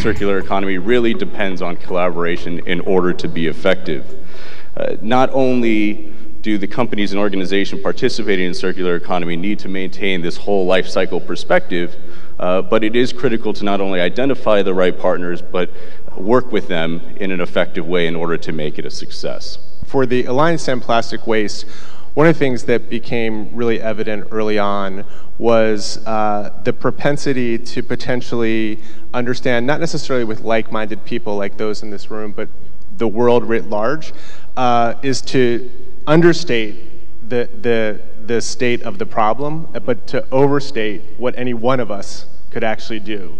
circular economy really depends on collaboration in order to be effective. Not only do the companies and organizations participating in circular economy need to maintain this whole life cycle perspective, but it is critical to not only identify the right partners, but work with them in an effective way in order to make it a success. For the Alliance to End Plastic Waste, one of the things that became really evident early on was the propensity to potentially understand, not necessarily with like-minded people like those in this room, but the world writ large, is to understate the state of the problem, but to overstate what any one of us could actually do.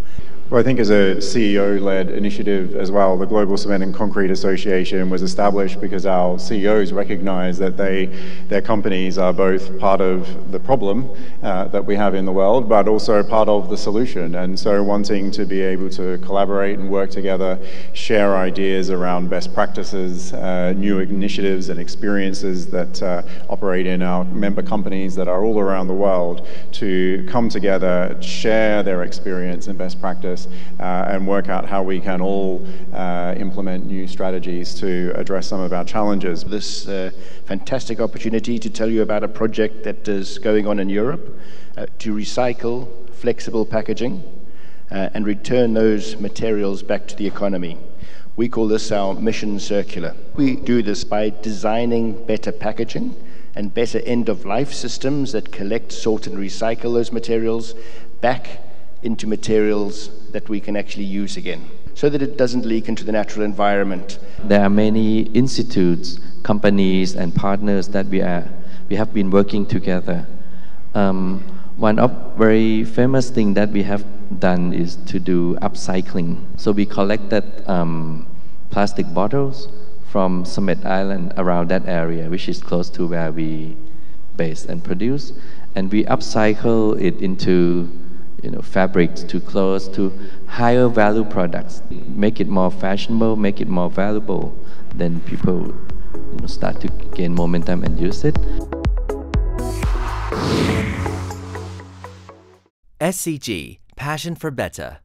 Well, I think as a CEO-led initiative as well, the Global Cement and Concrete Association was established because our CEOs recognize that their companies are both part of the problem that we have in the world, but also part of the solution. And so wanting to be able to collaborate and work together, share ideas around best practices, new initiatives and experiences that operate in our member companies that are all around the world, to come together, share their experience and best practice, and work out how we can all implement new strategies to address some of our challenges. This fantastic opportunity to tell you about a project that is going on in Europe to recycle flexible packaging and return those materials back to the economy. We call this our Mission Circular. We do this by designing better packaging and better end-of-life systems that collect, sort and recycle those materials back into materials that we can actually use again, so that it doesn't leak into the natural environment. There are many institutes, companies and partners that we have been working together. One of very famous thing that we have done is to do upcycling. So we collected plastic bottles from Summit Island, around that area, which is close to where we base and produce, and we upcycle it into fabrics, to clothes, to higher value products. Make it more fashionable, make it more valuable, then people start to gain momentum and use it. SCG Passion for Better.